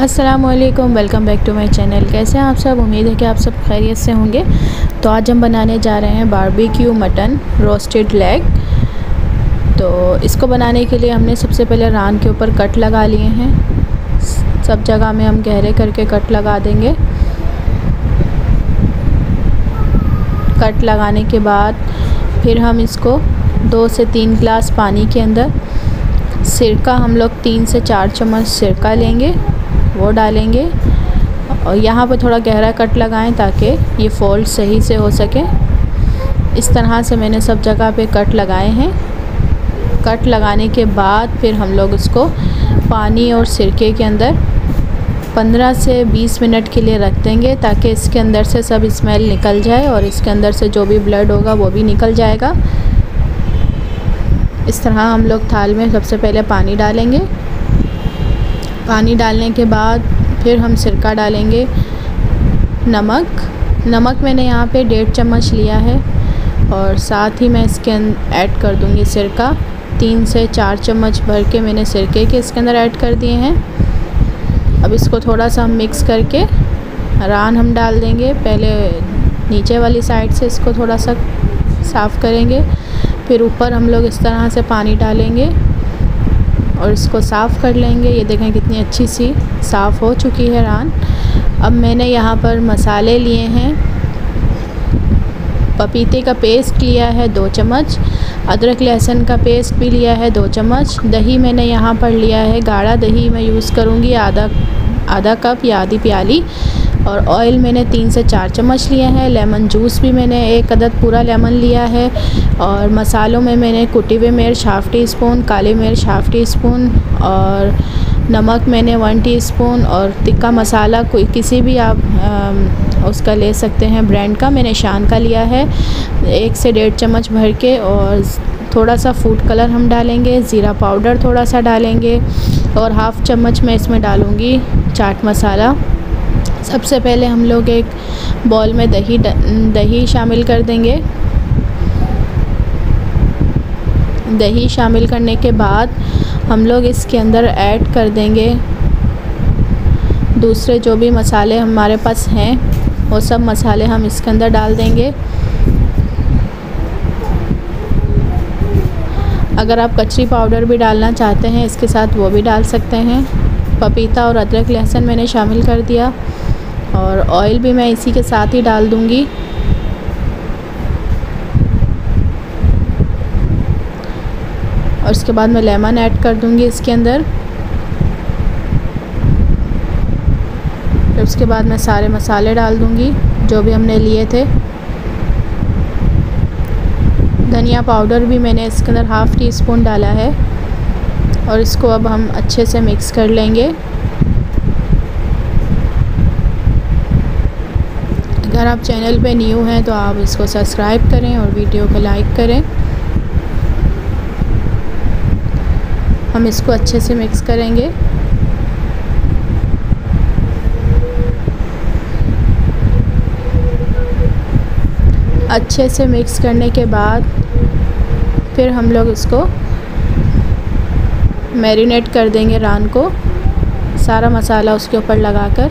अस्सलामुअलैकुम, welcome back to my channel. कैसे हैं आप सब? उम्मीद है कि आप सब खैरियत से होंगे। तो आज हम बनाने जा रहे हैं बारबेक्यू मटन रोस्टेड लेग। तो इसको बनाने के लिए हमने सबसे पहले रान के ऊपर कट लगा लिए हैं। सब जगह में हम गहरे करके कट लगा देंगे। कट लगाने के बाद फिर हम इसको 2 से 3 गिलास पानी के अंदर सिरका, हम लोग 3 से 4 चम्मच सिरका लेंगे, वो डालेंगे। और यहाँ पर थोड़ा गहरा कट लगाएं ताकि ये फोल्ड सही से हो सके। इस तरह से मैंने सब जगह पे कट लगाए हैं। कट लगाने के बाद फिर हम लोग इसको पानी और सिरके के अंदर 15 से 20 मिनट के लिए रख देंगे ताकि इसके अंदर से सब स्मेल निकल जाए और इसके अंदर से जो भी ब्लड होगा वो भी निकल जाएगा। इस तरह हम लोग थाल में सबसे पहले पानी डालेंगे। पानी डालने के बाद फिर हम सिरका डालेंगे। नमक मैंने यहाँ पे 1.5 चम्मच लिया है और साथ ही मैं इसके ऐड कर दूँगी सिरका। 3 से 4 चम्मच भर के मैंने सिरके के इसके अंदर ऐड कर दिए हैं। अब इसको थोड़ा सा हम मिक्स करके रान हम डाल देंगे। पहले नीचे वाली साइड से इसको थोड़ा सा साफ़ करेंगे, फिर ऊपर हम लोग इस तरह से पानी डालेंगे और इसको साफ़ कर लेंगे। ये देखें कितनी अच्छी सी साफ़ हो चुकी है रान। अब मैंने यहाँ पर मसाले लिए हैं। पपीते का पेस्ट लिया है 2 चम्मच, अदरक लहसुन का पेस्ट भी लिया है 2 चम्मच। दही मैंने यहाँ पर लिया है, गाढ़ा दही मैं यूज़ करूँगी, आधा कप या आधी प्याली। और ऑयल मैंने 3 से 4 चम्मच लिए हैं। लेमन जूस भी मैंने एक अदद पूरा लेमन लिया है। और मसालों में मैंने कुटी हुई मिर्च ½ टीस्पून, काली मिर्च ½ टीस्पून और नमक मैंने 1 टीस्पून। और तिक्का मसाला कोई किसी भी आप उसका ले सकते हैं ब्रांड का, मैंने शान का लिया है 1 से 1.5 चम्मच भर के। और थोड़ा सा फूड कलर हम डालेंगे, ज़ीरा पाउडर थोड़ा सा डालेंगे और ½ चम्मच मैं इसमें डालूँगी चाट मसाला। सबसे पहले हम लोग एक बॉल में दही शामिल कर देंगे। दही शामिल करने के बाद हम लोग इसके अंदर ऐड कर देंगे दूसरे जो भी मसाले हमारे पास हैं, वो सब मसाले हम इसके अंदर डाल देंगे। अगर आप कचरी पाउडर भी डालना चाहते हैं इसके साथ, वो भी डाल सकते हैं। पपीता और अदरक लहसुन मैंने शामिल कर दिया और ऑयल भी मैं इसी के साथ ही डाल दूंगी। और उसके बाद मैं लेमन ऐड कर दूंगी इसके अंदर। फिर उसके बाद मैं सारे मसाले डाल दूंगी जो भी हमने लिए थे। धनिया पाउडर भी मैंने इसके अंदर ½ टीस्पून डाला है। और इसको अब हम अच्छे से मिक्स कर लेंगे। अगर आप चैनल पे न्यू हैं तो आप इसको सब्सक्राइब करें और वीडियो को लाइक करें। हम इसको अच्छे से मिक्स करेंगे। अच्छे से मिक्स करने के बाद फिर हम लोग इसको मैरिनेट कर देंगे रान को, सारा मसाला उसके ऊपर लगाकर।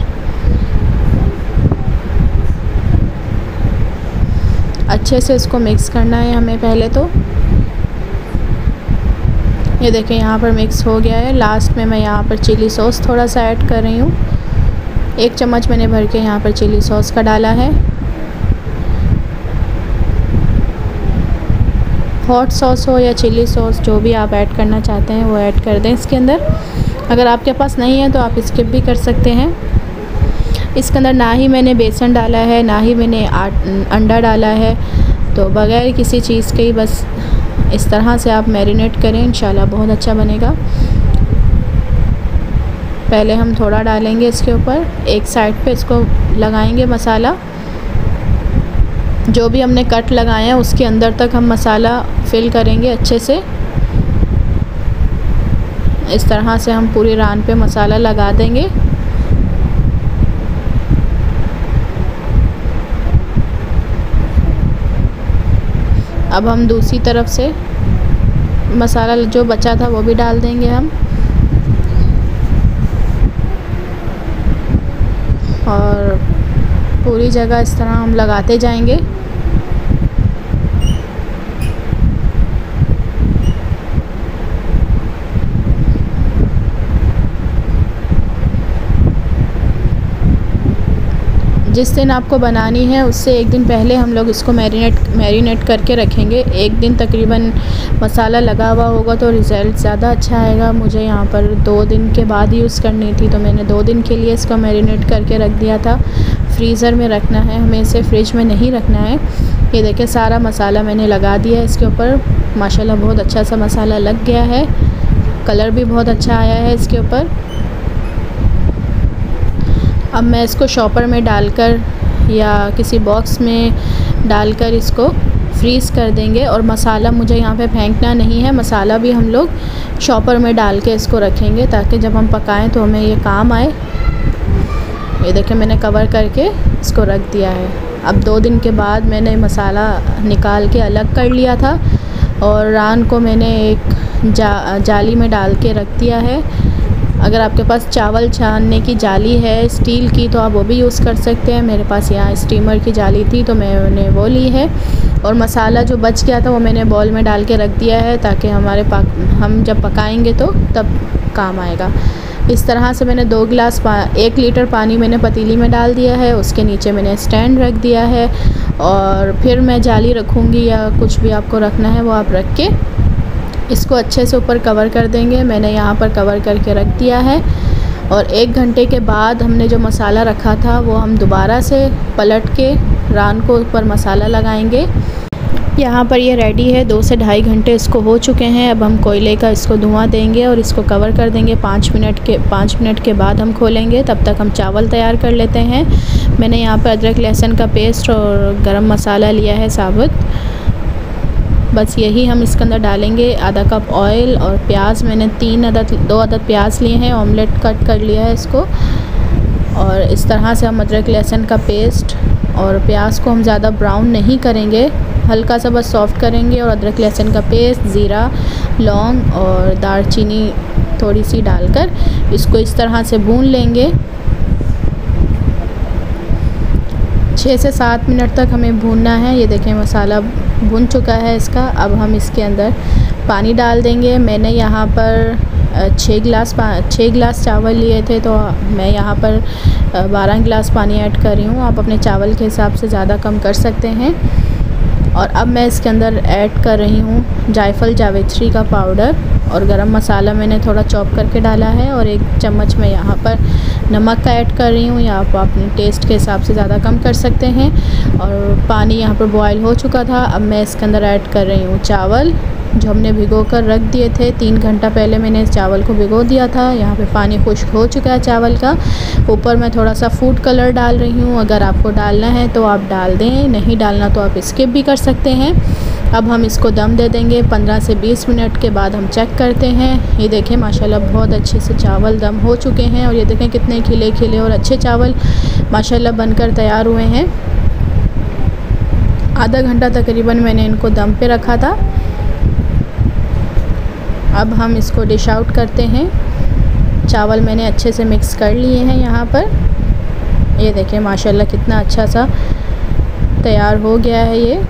अच्छे से इसको मिक्स करना है हमें पहले तो। ये देखें यहाँ पर मिक्स हो गया है। लास्ट में मैं यहाँ पर चिली सॉस थोड़ा सा ऐड कर रही हूँ। 1 चम्मच मैंने भर के यहाँ पर चिली सॉस का डाला है। हॉट सॉस हो या चिली सॉस, जो भी आप ऐड करना चाहते हैं वो ऐड कर दें इसके अंदर। अगर आपके पास नहीं है तो आप स्किप भी कर सकते हैं। इसके अंदर ना ही मैंने बेसन डाला है, ना ही मैंने अंडा डाला है। तो बग़ैर किसी चीज़ के ही बस इस तरह से आप मैरिनेट करें, इंशाल्लाह बहुत अच्छा बनेगा। पहले हम थोड़ा डालेंगे इसके ऊपर, एक साइड पे इसको लगाएंगे मसाला। जो भी हमने कट लगाए हैं उसके अंदर तक हम मसाला फिल करेंगे अच्छे से। इस तरह से हम पूरी रान पे मसाला लगा देंगे। अब हम दूसरी तरफ से मसाला जो बचा था वो भी डाल देंगे हम। कई जगह इस तरह हम लगाते जाएंगे। जिस दिन आपको बनानी है उससे एक दिन पहले हम लोग इसको मैरिनेट करके रखेंगे। एक दिन तकरीबन मसाला लगा हुआ होगा तो रिज़ल्ट ज़्यादा अच्छा आएगा। मुझे यहाँ पर 2 दिन के बाद यूज़ करनी थी तो मैंने 2 दिन के लिए इसका मैरिनेट करके रख दिया था। फ्रीज़र में रखना है हमें, इसे फ्रिज में नहीं रखना है। ये देखिए सारा मसाला मैंने लगा दिया इसके ऊपर। माशाल्लाह बहुत अच्छा सा मसाला लग गया है, कलर भी बहुत अच्छा आया है इसके ऊपर। अब मैं इसको शॉपर में डालकर या किसी बॉक्स में डालकर इसको फ्रीज़ कर देंगे। और मसाला मुझे यहाँ पे फेंकना नहीं है, मसाला भी हम लोग शॉपर में डाल के इसको रखेंगे ताकि जब हम पकाएं तो हमें ये काम आए। ये देखिए मैंने कवर करके इसको रख दिया है। अब 2 दिन के बाद मैंने मसाला निकाल के अलग कर लिया था और रान को मैंने एक जाली में डाल के रख दिया है। अगर आपके पास चावल छानने की जाली है स्टील की तो आप वो भी यूज़ कर सकते हैं। मेरे पास यहाँ स्टीमर की जाली थी तो मैंने वो ली है। और मसाला जो बच गया था वो मैंने बॉल में डाल के रख दिया है ताकि हम जब पकाएंगे तो तब काम आएगा। इस तरह से मैंने 2 गिलास 1 लीटर पानी मैंने पतीली में डाल दिया है। उसके नीचे मैंने स्टैंड रख दिया है और फिर मैं जाली रखूँगी या कुछ भी आपको रखना है वो आप रख के इसको अच्छे से ऊपर कवर कर देंगे। मैंने यहाँ पर कवर करके रख दिया है। और 1 घंटे के बाद हमने जो मसाला रखा था वो हम दोबारा से पलट के रान को ऊपर मसाला लगाएंगे। यहाँ पर ये रेडी है। 2 से ढाई घंटे इसको हो चुके हैं। अब हम कोयले का इसको धुआं देंगे और इसको कवर कर देंगे। 5 मिनट के बाद हम खोलेंगे, तब तक हम चावल तैयार कर लेते हैं। मैंने यहाँ पर अदरक लहसुन का पेस्ट और गरम मसाला लिया है साबुत, बस यही हम इसके अंदर डालेंगे। आधा कप ऑयल और प्याज मैंने 2 अदद प्याज लिए हैं, ऑमलेट कट कर लिया है इसको। और इस तरह से हम अदरक लहसुन का पेस्ट और प्याज को हम ज़्यादा ब्राउन नहीं करेंगे, हल्का सा बस सॉफ्ट करेंगे। और अदरक लहसुन का पेस्ट, ज़ीरा, लौंग और दालचीनी थोड़ी सी डालकर इसको इस तरह से भून लेंगे। 6 से 7 मिनट तक हमें भूनना है। ये देखें मसाला भुन चुका है इसका। अब हम इसके अंदर पानी डाल देंगे। मैंने यहाँ पर 6 गिलास चावल लिए थे तो मैं यहाँ पर 12 गिलास पानी ऐड कर रही हूँ। आप अपने चावल के हिसाब से ज़्यादा कम कर सकते हैं। और अब मैं इसके अंदर ऐड कर रही हूँ जायफल जावित्री का पाउडर और गरम मसाला मैंने थोड़ा चॉप करके डाला है। और 1 चम्मच मैं यहाँ पर नमक का ऐड कर रही हूँ, या आप अपने टेस्ट के हिसाब से ज़्यादा कम कर सकते हैं। और पानी यहाँ पर बॉयल हो चुका था। अब मैं इसके अंदर ऐड कर रही हूँ चावल जो हमने भिगो कर रख दिए थे। 3 घंटा पहले मैंने इस चावल को भिगो दिया था। यहाँ पे पानी खुश्क हो चुका है चावल का। ऊपर मैं थोड़ा सा फूड कलर डाल रही हूँ, अगर आपको डालना है तो आप डाल दें, नहीं डालना तो आप स्किप भी कर सकते हैं। अब हम इसको दम दे देंगे। 15 से 20 मिनट के बाद हम चेक करते हैं। ये देखें माशाल्लाह बहुत अच्छे से चावल दम हो चुके हैं। और ये देखें कितने खिले खिले और अच्छे चावल माशाल्लाह बनकर तैयार हुए हैं। आधा घंटा तकरीबन मैंने इनको दम पे रखा था। अब हम इसको डिश आउट करते हैं। चावल मैंने अच्छे से मिक्स कर लिए हैं यहाँ पर। ये देखें माशाल्लाह कितना अच्छा सा तैयार हो गया है। ये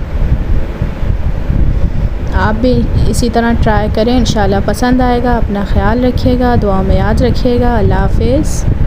आप भी इसी तरह ट्राई करें, इंशाल्लाह पसंद आएगा। अपना ख्याल रखिएगा, दुआ में याद रखिएगा। अल्लाह हाफ़िज़।